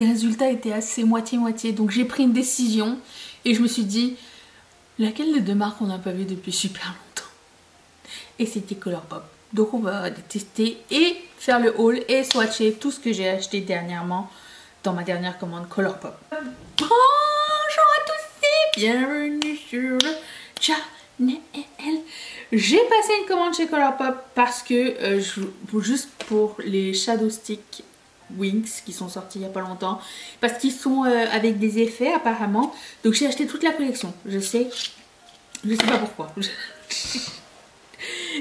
Les résultats étaient assez moitié-moitié, donc j'ai pris une décision et je me suis dit laquelle des deux marques on n'a pas vu depuis super longtemps. Et c'était Colourpop. Donc on va tester et faire le haul et swatcher tout ce que j'ai acheté dernièrement dans ma dernière commande Colourpop. Bonjour à tous et bienvenue sur Channel. J'ai passé une commande chez Colourpop parce que juste pour les shadow sticks Winx qui sont sortis il n'y a pas longtemps, parce qu'ils sont avec des effets apparemment. Donc j'ai acheté toute la collection. Je sais pas pourquoi.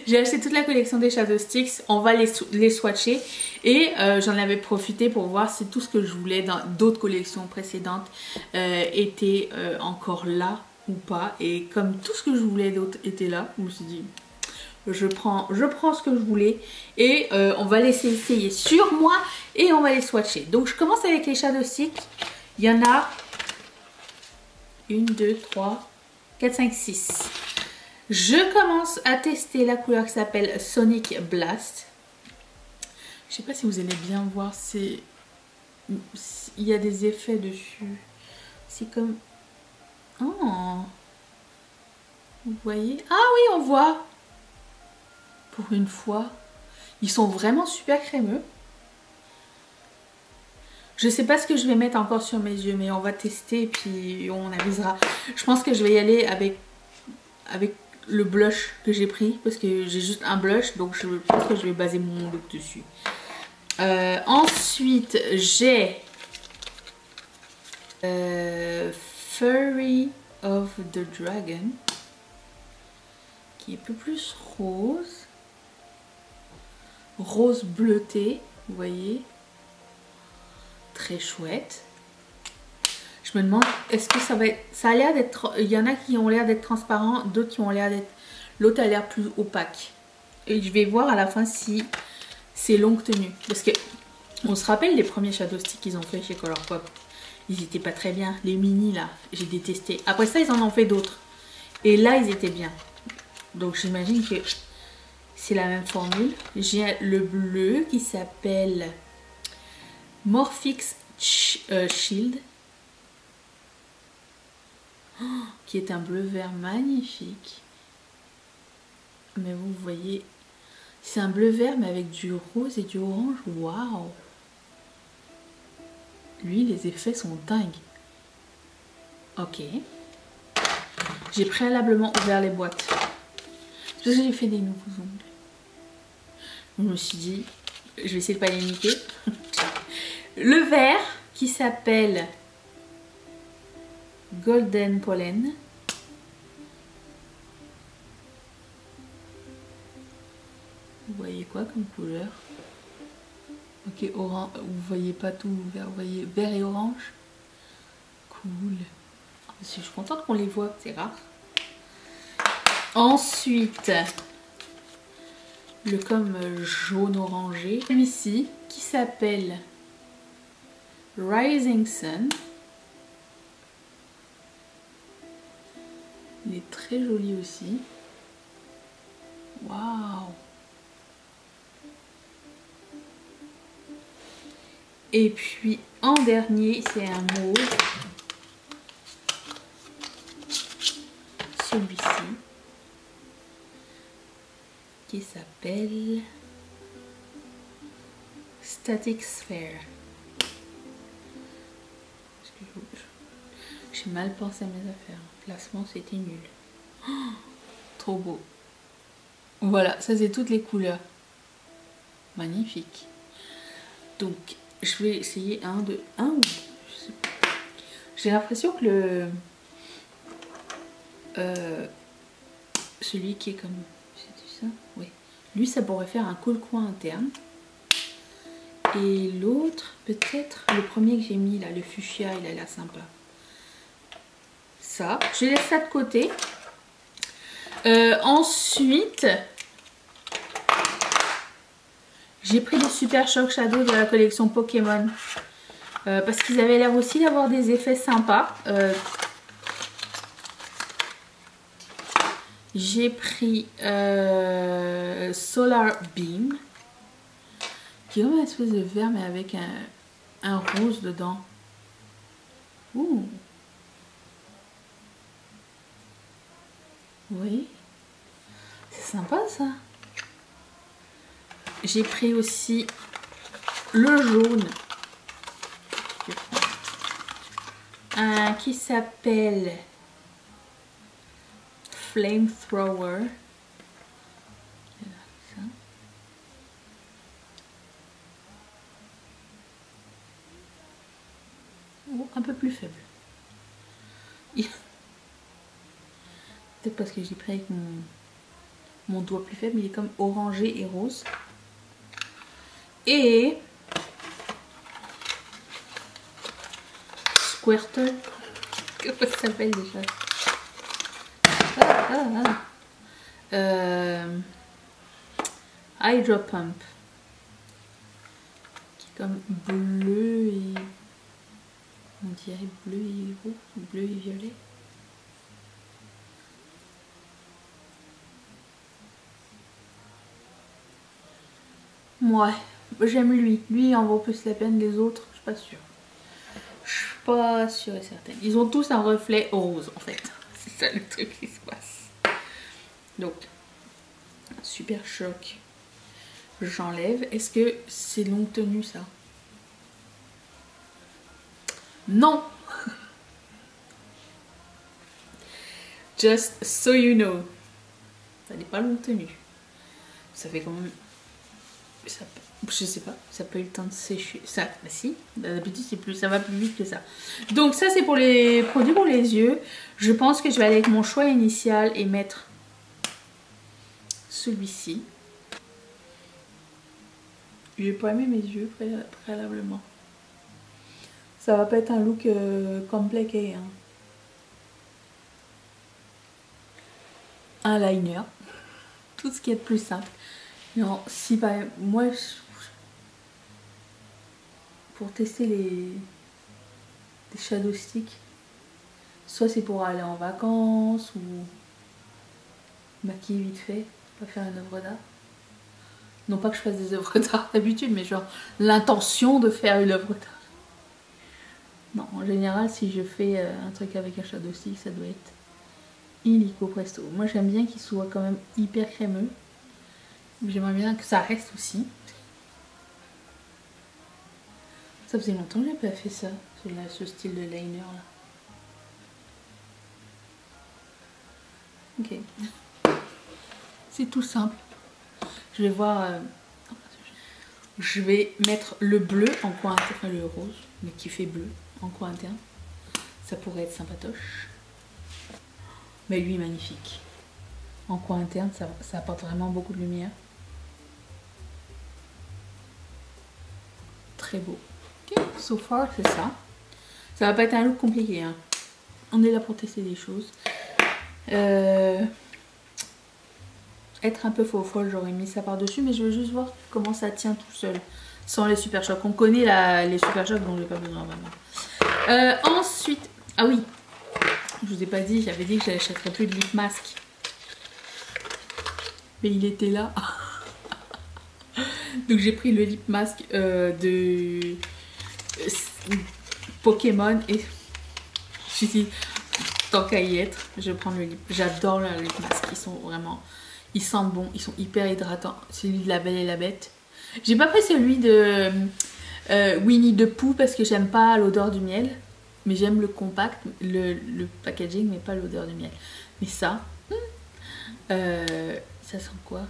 J'ai acheté toute la collection des shadow sticks. On va les swatcher. Et j'en avais profité pour voir si tout ce que je voulais dans d'autres collections précédentes était encore là ou pas. Et comme tout ce que je voulais d'autres était là, je me suis dit je prends ce que je voulais et on va laisser essayer sur moi et on va les swatcher. Donc je commence avec les shadow sticks. Il y en a 1, 2, 3, 4, 5, 6. Je commence à tester la couleur qui s'appelle Sonic Blast. Je sais pas si vous allez bien voir, c'est... il y a des effets dessus. C'est comme... Oh. Vous voyez? Ah oui, on voit. Pour une fois, ils sont vraiment super crémeux. Je sais pas ce que je vais mettre encore sur mes yeux, mais on va tester et puis on avisera. Je pense que je vais y aller avec le blush que j'ai pris, parce que j'ai juste un blush, donc je pense que je vais baser mon look dessus. Ensuite, j'ai Fury of the Dragon, qui est un peu plus rose. Rose bleuté, vous voyez, très chouette. Je me demande, est-ce que ça va être... ça a l'air d'être... il y en a qui ont l'air d'être transparents, d'autres qui ont l'air d'être... l'autre a l'air plus opaque. Et je vais voir à la fin si c'est longue tenue. Parce que on se rappelle les premiers shadow sticks qu'ils ont fait chez Colourpop. Ils étaient pas très bien. Les mini là, j'ai détesté. Après ça, ils en ont fait d'autres. Et là, ils étaient bien. Donc j'imagine que... c'est la même formule. J'ai le bleu qui s'appelle Morphix Shield, qui est un bleu vert magnifique. Mais vous voyez, c'est un bleu vert mais avec du rose et du orange. Waouh! Lui, les effets sont dingues. Ok. J'ai préalablement ouvert les boîtes. J'ai fait des nouveaux ongles. Je me suis dit, je vais essayer de pas les niquer. Le vert qui s'appelle Golden Pollen. Vous voyez quoi comme couleur? Ok, orange. Vous voyez pas tout vert, vous voyez vert et orange. Cool. Je suis contente qu'on les voit, c'est rare. Ensuite, le comme jaune orangé, celui-ci qui s'appelle Rising Sun. Il est très joli aussi. Waouh! Et puis en dernier, c'est un mauve. Celui-ci. Qui s'appelle Static Sphere. J'ai mal pensé à mes affaires. Placement, c'était nul. Oh, trop beau. Voilà, ça c'est toutes les couleurs. Magnifique. Donc, je vais essayer un, deux, un ou deux. Je sais pas. J'ai l'impression que le... celui qui est comme... oui. Lui, ça pourrait faire un cool coin interne. Et l'autre, peut-être, le premier que j'ai mis là, le fuchsia, il a l'air sympa. Ça, je laisse ça de côté. Ensuite, j'ai pris des Super Shock Shadow de la collection Pokémon. Parce qu'ils avaient l'air aussi d'avoir des effets sympas. J'ai pris Solar Beam, qui est une espèce de vert mais avec un, un rose dedans. Ouh. Oui. C'est sympa ça. J'ai pris aussi le jaune. Un qui s'appelle Flamethrower. Oh, un peu plus faible. Peut-être parce que j'ai pris avec mon doigt plus faible, mais il est comme orangé et rose. Et Squirtle, comment ça s'appelle déjà? Hydro Pump, qui est comme bleu et on dirait bleu et rouge, bleu et violet. Ouais, j'aime lui. Lui en vaut plus la peine, les autres, je suis pas sûre. Je suis pas sûre et certaine. Ils ont tous un reflet rose en fait. C'est ça le truc qui se passe. Donc, super choc. J'enlève. Est-ce que c'est longue tenue ça? Non. Just so you know. Ça n'est pas longue tenue. Ça fait quand même... Ça, je sais pas, ça peut eu le temps de sécher. Ça, bah si, d'habitude c'est plus, ça va plus vite que ça. Donc ça c'est pour les produits pour les yeux. Je pense que je vais aller avec mon choix initial et mettre celui-ci. J'ai pas aimé mes yeux préalablement. Ça va pas être un look compliqué. Hein. Un liner, tout ce qui est plus simple. Non, si bah, moi, pour tester les shadow sticks, soit c'est pour aller en vacances ou maquiller vite fait, pas faire une œuvre d'art. Non pas que je fasse des œuvres d'art d'habitude, mais genre l'intention de faire une œuvre d'art. Non, en général, si je fais un truc avec un shadow stick, ça doit être illico presto. Moi, j'aime bien qu'il soit quand même hyper crémeux. J'aimerais bien que ça reste aussi. Ça faisait longtemps que j'ai pas fait ça, ce style de liner là. Ok. C'est tout simple. Je vais voir... Je vais mettre le bleu en coin interne, enfin le rose, mais qui fait bleu en coin interne. Ça pourrait être sympatoche. Mais lui, magnifique. En coin interne, ça apporte vraiment beaucoup de lumière. Très beau. Ok, so far c'est ça. Ça va pas être un look compliqué. Hein. On est là pour tester des choses. Être un peu faux folle, j'aurais mis ça par-dessus, mais je veux juste voir comment ça tient tout seul. Sans les super chocs. On connaît les super chocs, donc j'ai pas besoin vraiment. Ensuite, ah oui, je vous ai pas dit, j'avais dit que j'achèterais plus de lip masque. Mais il était là. Donc j'ai pris le lip mask de Pokémon et je suis dit, tant qu'à y être, je vais prendre le lip. J'adore le lip mask. Ils sont vraiment... Ils sentent bon. Ils sont hyper hydratants. Celui de La Belle et la Bête. J'ai pas pris celui de Winnie the Pooh parce que j'aime pas l'odeur du miel. Mais j'aime le compact, le packaging, mais pas l'odeur du miel. Mais ça... ça sent quoi?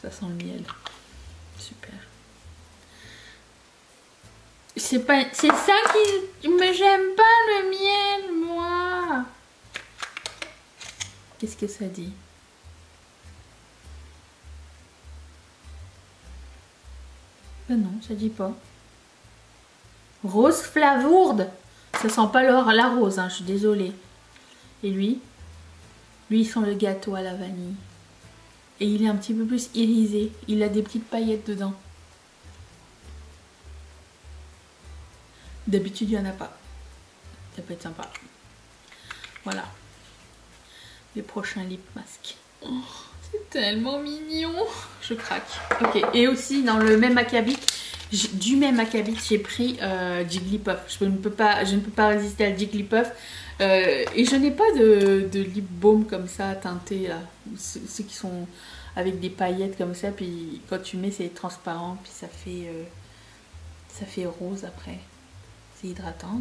Ça sent le miel. Super. C'est pas... C'est ça qui... Mais j'aime pas le miel, moi. Qu'est-ce que ça dit? Ben non, ça dit pas. Rose flavourde. Ça sent pas la rose, hein, je suis désolée. Et lui? Lui, il sent le gâteau à la vanille. Et il est un petit peu plus irisé. Il a des petites paillettes dedans. D'habitude, il n'y en a pas. Ça peut être sympa. Voilà. Les prochains lip masques. Oh, c'est tellement mignon. Je craque. Ok. Et aussi, dans le même acabit, Du même acabit, j'ai pris Jigglypuff. Je ne peux pas résister à Jigglypuff. Et je n'ai pas de lip balm comme ça teinté là. Ceux qui sont avec des paillettes comme ça, puis quand tu mets c'est transparent, puis ça fait rose après. C'est hydratant.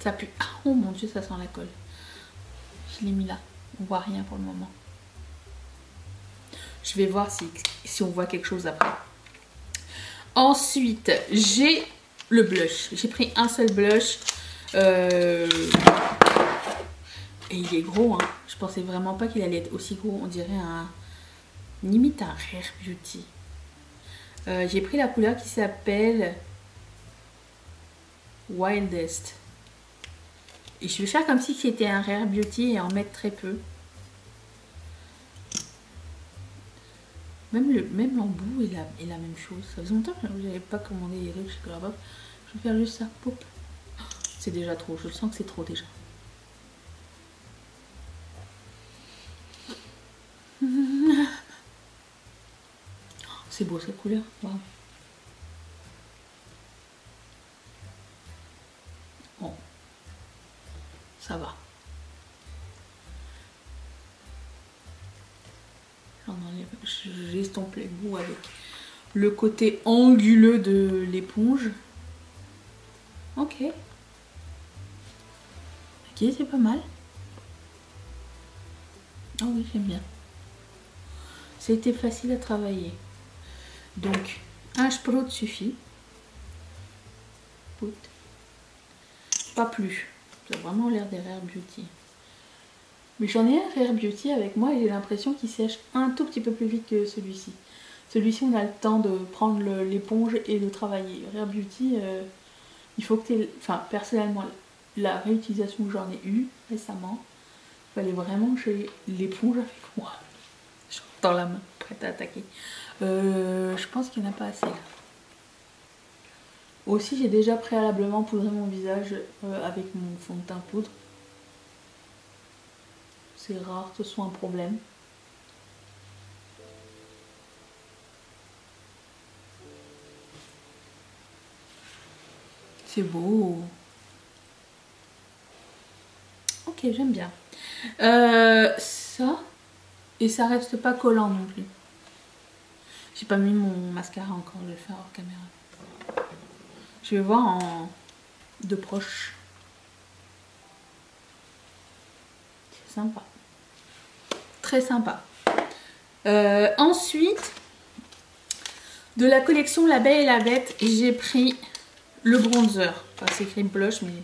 Ça pue. Ah, oh mon dieu, ça sent la colle. Je l'ai mis là. On voit rien pour le moment. Je vais voir si on voit quelque chose après. Ensuite, j'ai le blush. J'ai pris un seul blush. Et il est gros, hein. Je pensais vraiment pas qu'il allait être aussi gros. On dirait un... limite un Rare Beauty. J'ai pris la couleur qui s'appelle Wildest. Et je vais faire comme si c'était un Rare Beauty et en mettre très peu. Même l'embout est la même chose. Ça faisait longtemps que je n'avais pas commandé les trucs chez Colourpop. Je vais faire juste ça. C'est déjà trop. Je sens que c'est trop déjà. C'est beau cette couleur. Wow. Bon. Ça va. J'estompe les bouts avec le côté anguleux de l'éponge. Ok, c'est pas mal. Ah oui, j'aime bien. C'était facile à travailler. Donc, un sprout suffit. Pas plus. Ça a vraiment l'air des Rare Beauty. Mais j'en ai un Rare Beauty avec moi et j'ai l'impression qu'il sèche un tout petit peu plus vite que celui-ci. Celui-ci, on a le temps de prendre l'éponge et de travailler. Rare Beauty, il faut que tu aies... Enfin, personnellement, la réutilisation que j'en ai eue récemment, il fallait vraiment que j'ai l'éponge avec moi. Dans la main, prête à attaquer. Je pense qu'il n'y en a pas assez. Aussi, j'ai déjà préalablement poudré mon visage avec mon fond de teint poudre. C'est rare que ce soit un problème. C'est beau. Ok, j'aime bien. Ça, et ça reste pas collant non plus. J'ai pas mis mon mascara encore, je vais le faire hors caméra. Je vais voir de proche. C'est sympa. Très sympa. Ensuite, de la collection La Belle et la Bête, j'ai pris le bronzer. Enfin, c'est écrit blush, mais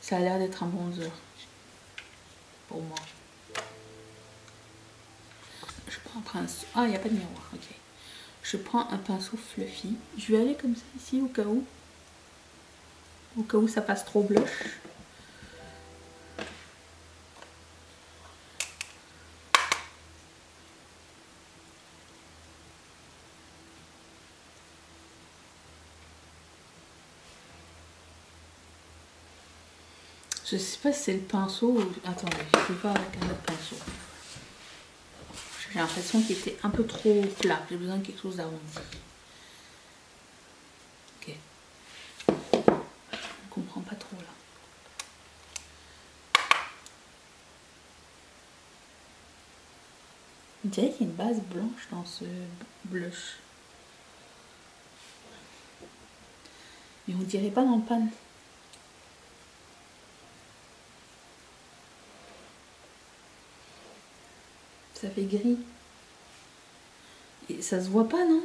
ça a l'air d'être un bronzer. Pour moi. Je prends un pinceau. Ah, il n'y a pas de miroir. Ok. Je prends un pinceau fluffy. Je vais aller comme ça ici, au cas où. Au cas où ça passe trop blush. Je sais pas si c'est le pinceau ou... Attendez, je peux pas avec un autre pinceau. J'ai l'impression qu'il était un peu trop plat. J'ai besoin de quelque chose d'arrondi. Ok. Je ne comprends pas trop là. On dirait qu'il y a une base blanche dans ce blush. Mais on dirait pas dans le pan. Ça fait gris. Et ça se voit pas, non?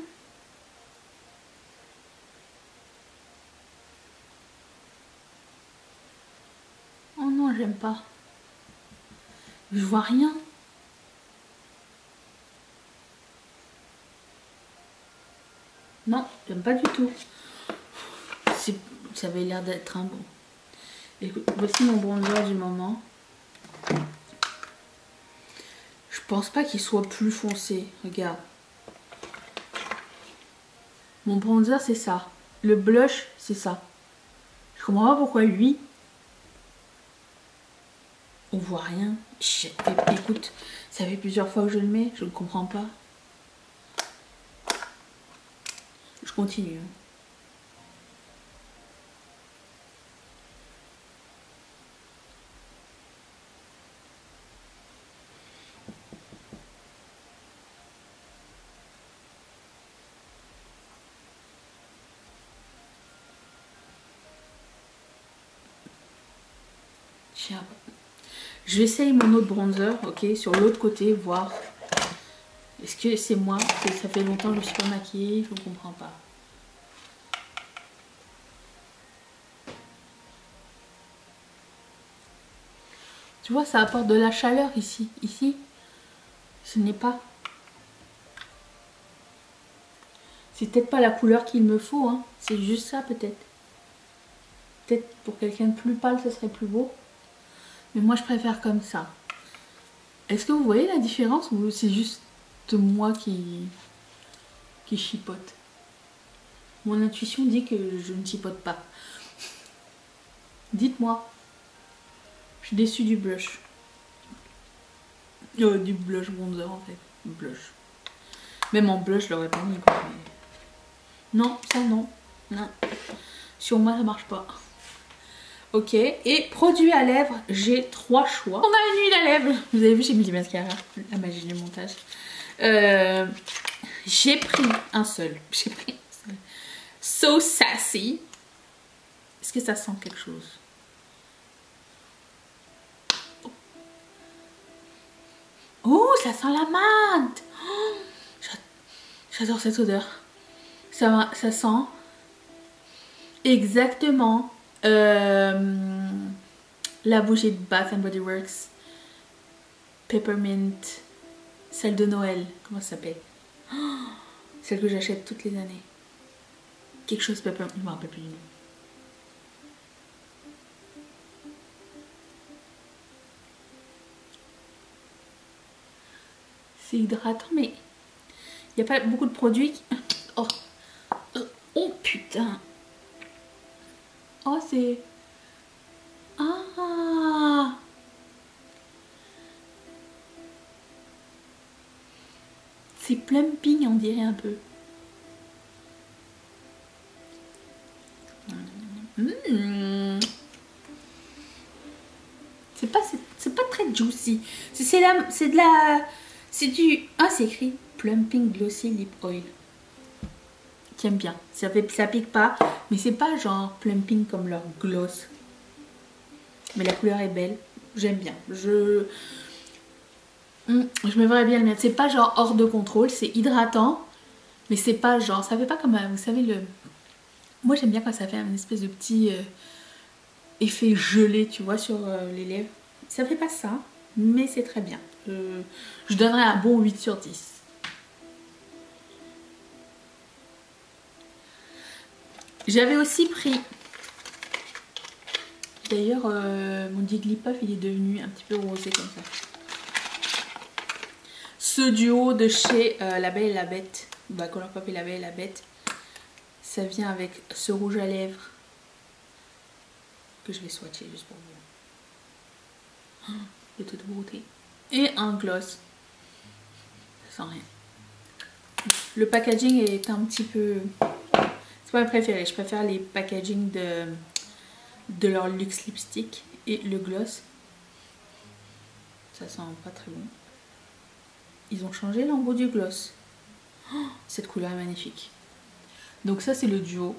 Oh non, j'aime pas. Je vois rien. Non, j'aime pas du tout. Ça avait l'air d'être un bon. Écoute, voici mon bronzer du moment. Je pense pas qu'il soit plus foncé. Regarde. Mon bronzer, c'est ça. Le blush, c'est ça. Je comprends pas pourquoi lui... On voit rien. Chut, écoute, ça fait plusieurs fois que je le mets. Je ne comprends pas. Je continue. Je vais essayer mon autre bronzer, ok, sur l'autre côté, voir. Est-ce que c'est moi? Ça fait longtemps que je ne suis pas maquillée, je ne comprends pas. Tu vois, ça apporte de la chaleur ici. Ici, ce n'est pas. C'est peut-être pas la couleur qu'il me faut, hein. C'est juste ça peut-être. Peut-être pour quelqu'un de plus pâle, ce serait plus beau. Mais moi je préfère comme ça. Est-ce que vous voyez la différence ou c'est juste moi qui chipote? Mon intuition dit que je ne chipote pas. Dites-moi. Je suis déçue du blush. Du blush bronzer en fait. Blush. Même en blush je l'aurais pas mis quoi. Mais... Non, ça non. Non. Sur moi ça marche pas. Ok, et produit à lèvres, j'ai 3 choix. On a une huile à lèvres. Vous avez vu, j'ai mis du mascara. La magie du montage. J'ai pris un seul. So Sassy. Est-ce que ça sent quelque chose? Oh, ça sent la menthe. Oh, j'adore cette odeur. Ça sent exactement... la bougie de Bath and Body Works, Peppermint, celle de Noël, comment ça s'appelle, oh, celle que j'achète toutes les années, quelque chose Peppermint, je ne me rappelle plus du nom. C'est hydratant mais il n'y a pas beaucoup de produits qui... Oh. Oh putain. Oh, c'est... Ah! C'est plumping, on dirait un peu. Mmh. C'est pas très juicy. C'est de la... C'est du... Ah, c'est écrit Plumping Glossy Lip Oil. J'aime bien, ça pique pas, mais c'est pas genre plumping comme leur gloss. Mais la couleur est belle, j'aime bien. Je me verrais bien le mettre. C'est pas genre hors de contrôle, c'est hydratant, mais c'est pas genre, ça fait pas comme, vous savez le. Moi j'aime bien quand ça fait un espèce de petit effet gelé, tu vois, sur les lèvres. Ça fait pas ça, mais c'est très bien. Je donnerais un bon 8 sur 10. J'avais aussi pris, d'ailleurs mon Jigglypuff il est devenu un petit peu rosé comme ça, ce duo de chez La Belle et la Bête, bah, Colourpop et La Belle et la Bête, ça vient avec ce rouge à lèvres que je vais swatcher juste pour vous, de toute beauté, et un gloss, ça sent rien, le packaging est un petit peu... Pas préféré, je préfère les packaging de leur luxe lipstick et le gloss. Ça sent pas très bon. Ils ont changé l'embout du gloss. Oh, cette couleur est magnifique. Donc ça c'est le duo.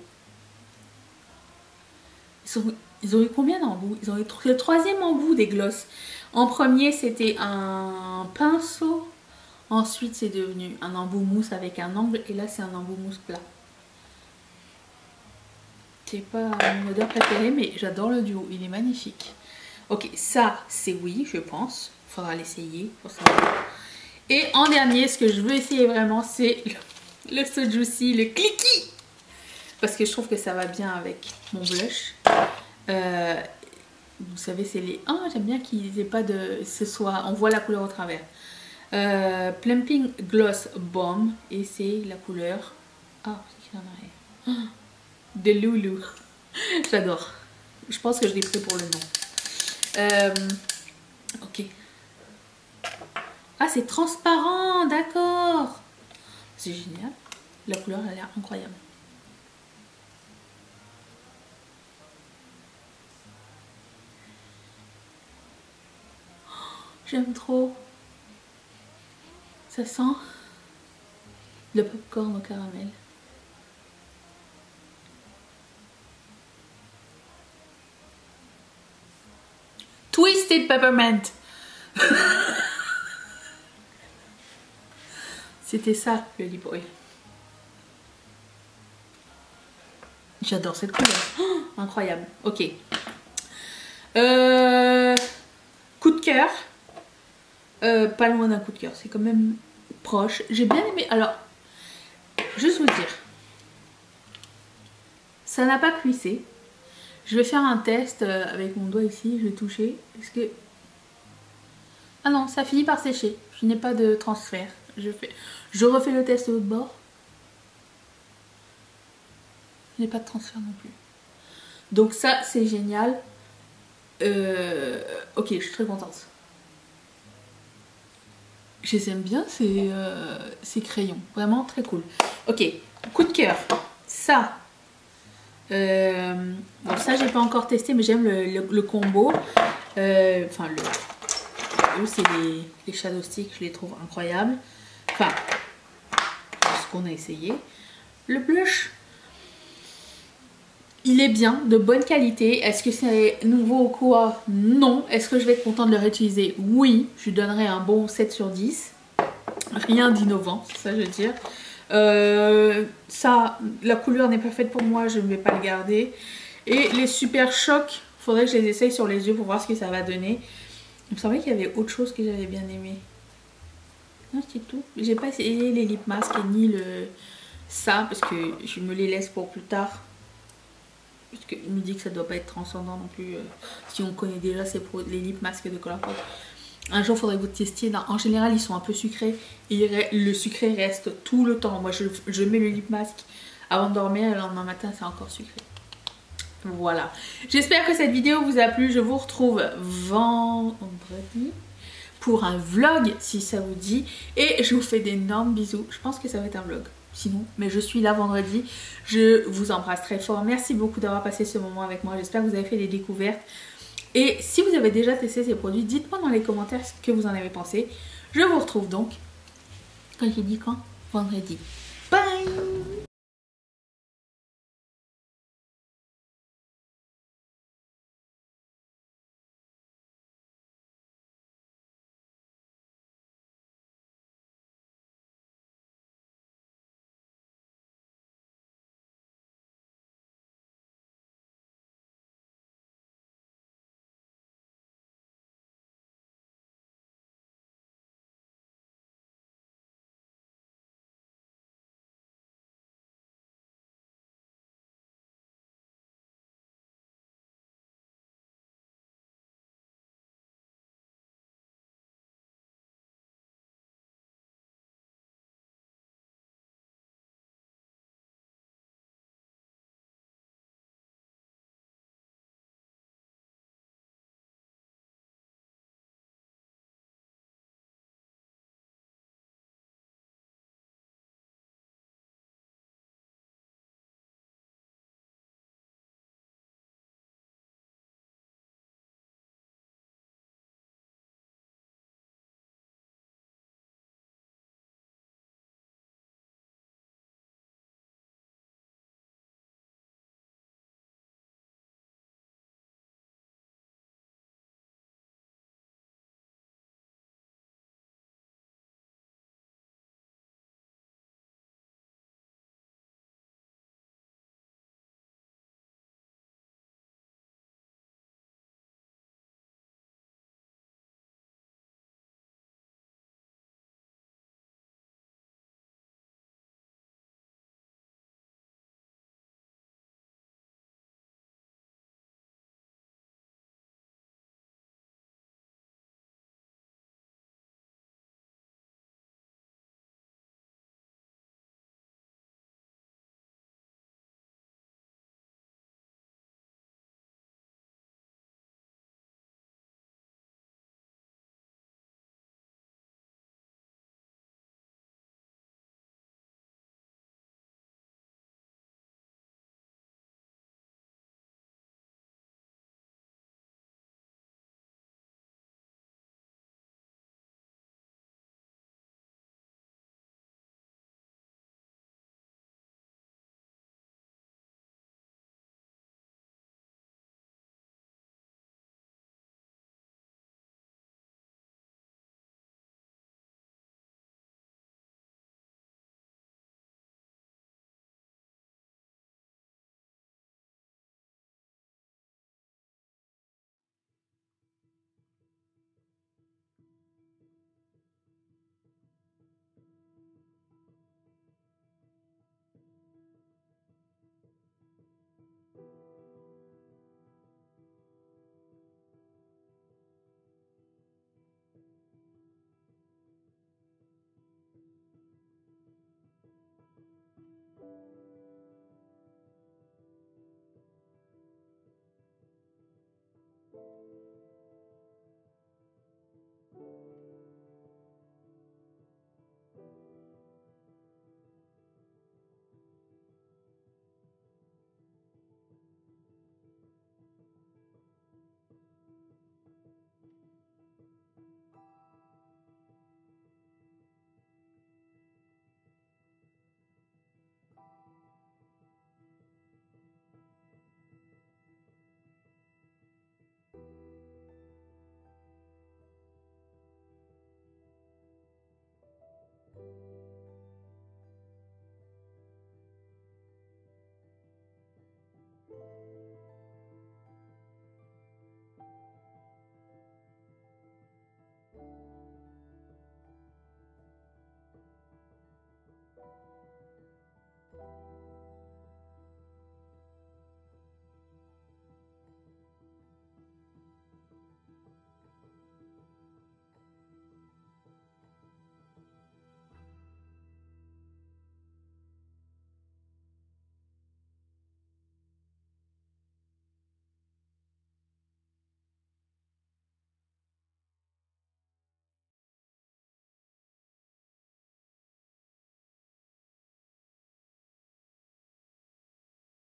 Ils ont eu combien d'embouts? Ils ont eu le troisième embout des glosses. En premier c'était un pinceau. Ensuite c'est devenu un embout mousse avec un angle. Et là c'est un embout mousse plat. C'est pas mon odeur préférée mais j'adore le duo, il est magnifique. Ok, ça c'est oui je pense, faudra l'essayer pour savoir. Et en dernier ce que je veux essayer vraiment c'est le Sojuicy, le Clicky, parce que je trouve que ça va bien avec mon blush. Vous savez c'est les... Ah, j'aime bien qu'ils aient pas de... ce soit... on voit la couleur au travers. Plumping Gloss Bomb et c'est la couleur... Ah, c'est écrit en arrière. Oh. De Loulou. J'adore. Je pense que je l'ai pris pour le nom. Ok. Ah, c'est transparent, d'accord. C'est génial. La couleur, elle a l'air incroyable. J'aime trop. Ça sent le popcorn au caramel. Twisted Peppermint. C'était ça, le Lily Boy. J'adore cette couleur. Oh, incroyable. Ok. Coup de cœur. Pas loin d'un coup de cœur. C'est quand même proche. J'ai bien aimé. Alors, juste vous dire. Ça n'a pas cuissé. Je vais faire un test avec mon doigt ici. Je vais toucher. Est-ce que... Ah non, ça finit par sécher. Je n'ai pas de transfert. Je refais le test de l'autre bord. Je n'ai pas de transfert non plus. Donc ça, c'est génial. Ok, je suis très contente. Je les aime bien, ces crayons. Vraiment très cool. Ok, coup de cœur. Ça. Bon, ça, j'ai pas encore testé, mais j'aime le combo. Enfin, c'est les shadow sticks, je les trouve incroyables. Enfin, ce qu'on a essayé. Le blush. Il est bien, de bonne qualité. Est-ce que c'est nouveau ou quoi? Non. Est-ce que je vais être contente de le réutiliser? Oui. Je lui donnerai un bon 7 sur 10. Rien d'innovant, ça je veux dire. Ça, la couleur n'est pas faite pour moi, je ne vais pas le garder. Et les super chocs, il faudrait que je les essaye sur les yeux pour voir ce que ça va donner. Il me semblait qu'il y avait autre chose que j'avais bien aimé. Non, c'est tout. J'ai pas essayé les lip masks et ni ça, parce que je me les laisse pour plus tard. Parce qu'il me dit que ça doit pas être transcendant non plus. Si on connaît déjà les lip masques de Colourpop. Un jour, il faudrait que vous testiez. Non, en général, ils sont un peu sucrés. Et le sucré reste tout le temps. Moi, je mets le lip masque avant de dormir. Le lendemain matin, c'est encore sucré. Voilà. J'espère que cette vidéo vous a plu. Je vous retrouve vendredi pour un vlog, si ça vous dit. Et je vous fais d'énormes bisous. Je pense que ça va être un vlog. Sinon, mais je suis là vendredi. Je vous embrasse très fort. Merci beaucoup d'avoir passé ce moment avec moi. J'espère que vous avez fait des découvertes. Et si vous avez déjà testé ces produits, dites-moi dans les commentaires ce que vous en avez pensé. Je vous retrouve donc, quand j'ai dit vendredi. Bye!